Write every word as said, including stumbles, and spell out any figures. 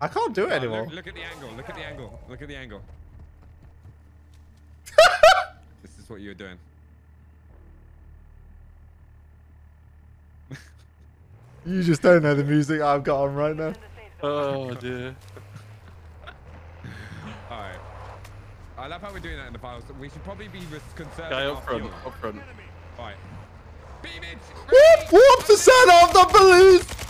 I can't do it oh, anymore. Look, look at the angle. Look at the angle. Look at the angle. This is what you were doing. You just don't know the music I've got on right now. Oh dear. Alright. I love how we're doing that in the finals. We should probably be conserving our up front. Up front. Alright. Beamage! Whoop! Whoop! The center of the police!